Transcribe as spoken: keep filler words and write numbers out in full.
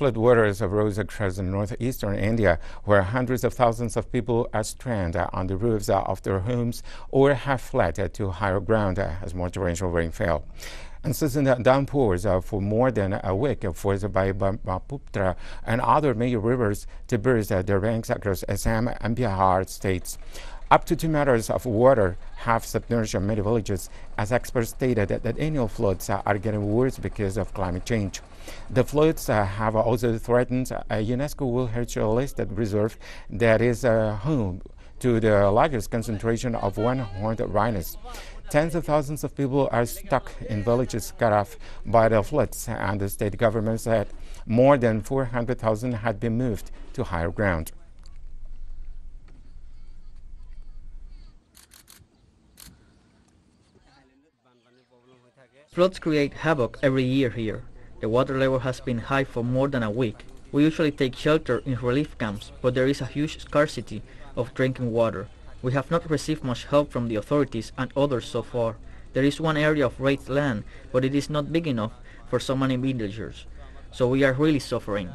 Floodwaters arose across northeastern India, where hundreds of thousands of people are stranded on the roofs of their homes or have fled to higher ground as more torrential rain fell. Incessant downpours for more than a week forced by Brahmaputra and other major rivers to burst their banks across Assam and Bihar states. Up to two meters of water have submerged many villages, as experts stated that, that annual floods are getting worse because of climate change. The floods have also threatened a UNESCO World Heritage listed reserve that is uh, home to the largest concentration of one-horned rhinos. Tens of thousands of people are stuck in villages cut off by the floods, and the state government said more than four hundred thousand had been moved to higher ground. Floods create havoc every year here. The water level has been high for more than a week. We usually take shelter in relief camps, but there is a huge scarcity of drinking water. We have not received much help from the authorities and others so far. There is one area of raised land, but it is not big enough for so many villagers. So we are really suffering.